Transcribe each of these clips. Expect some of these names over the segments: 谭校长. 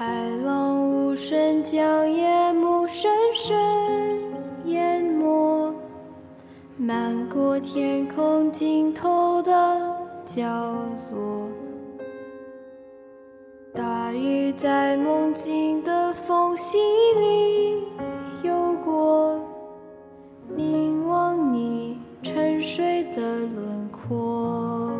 海浪无声将夜幕深深淹没，漫过天空尽头的角落。大雨在梦境的缝隙里游过，凝望你沉睡的轮廓，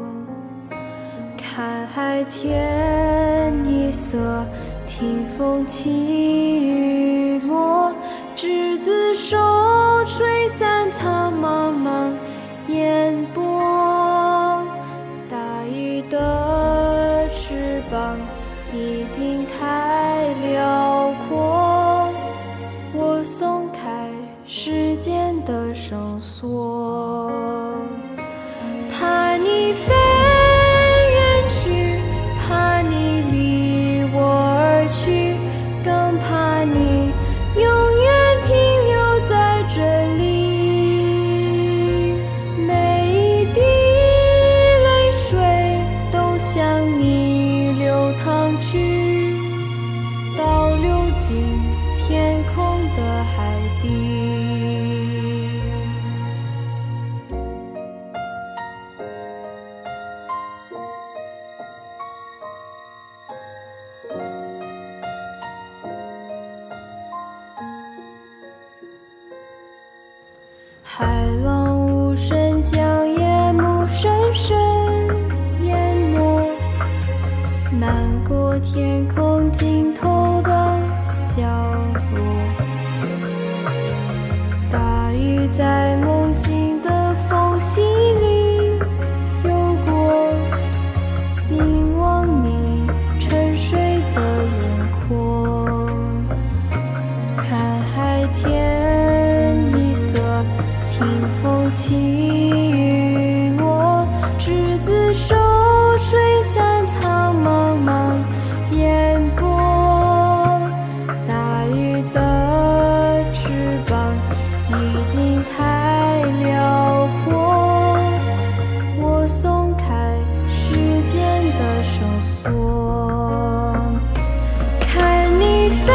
看海天一色。 听风起雨落，执子手，吹散苍茫茫烟波。大鱼的翅膀已经太辽阔，我松开时间的绳索，盼你飞。 海浪无声将夜幕深深淹没，漫过天空尽头的角落。大雨在梦境的缝隙里游过，凝望你沉睡的轮廓，看海天一色。 听风起雨落，执子手，吹散苍茫茫烟波。大鱼的翅膀已经太辽阔，我松开时间的绳索，看你飞。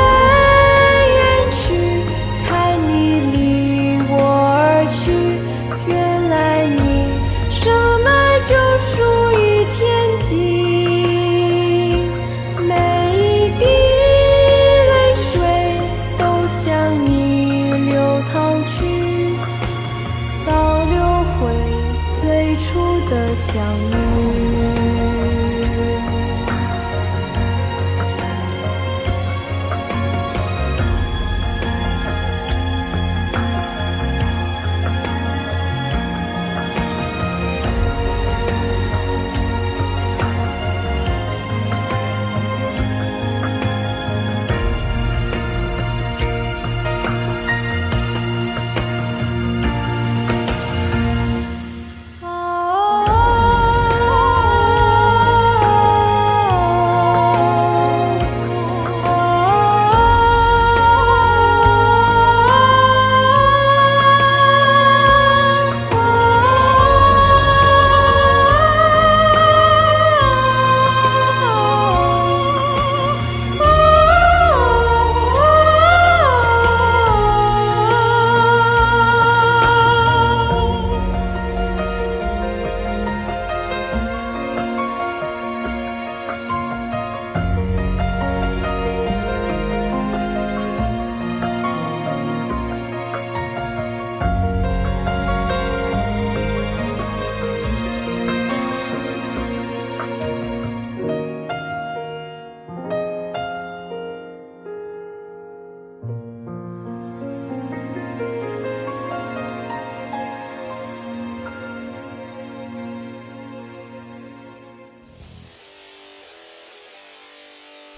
的相遇，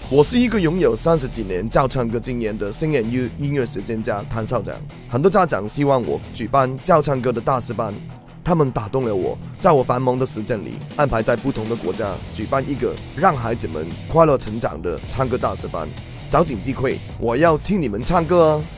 我是一个拥有30几年教唱歌经验的新人 U 音乐实践家谭校长。很多家长希望我举办教唱歌的大师班，他们打动了我，在我繁忙的时间里，安排在不同的国家举办一个让孩子们快乐成长的唱歌大师班。找景即会，我要听你们唱歌啊！